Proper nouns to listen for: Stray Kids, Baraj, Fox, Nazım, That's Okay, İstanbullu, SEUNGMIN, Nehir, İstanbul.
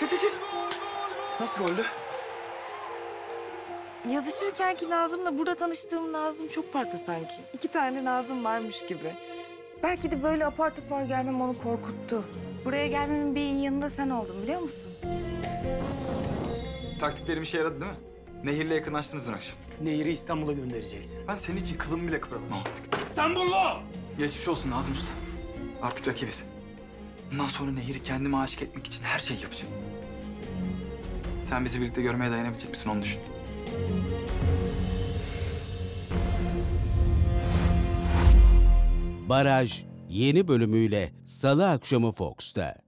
Tetikil. Nasıl oldu? Yazışırken ki Nazım'la burada tanıştığım Nazım çok farklı sanki. 2 tane Nazım varmış gibi. Belki de böyle apar topar gelmem onu korkuttu. Buraya gelmemin bir iyi yanında sen oldun biliyor musun? Taktiklerim işe yaradı değil mi? Nehir'le yakınlaştınız dün akşam. Nehir'i İstanbul'a göndereceksin. Ben senin için kılımı bile kıpırdatmam artık. İstanbullu! Geçmiş olsun Nazım Usta. Artık rakibiz. Bundan sonra Nehir'i kendime aşık etmek için her şeyi yapacağım. Sen bizi birlikte görmeye dayanabilecek misin onu düşün. Baraj yeni bölümüyle Salı akşamı Fox'ta.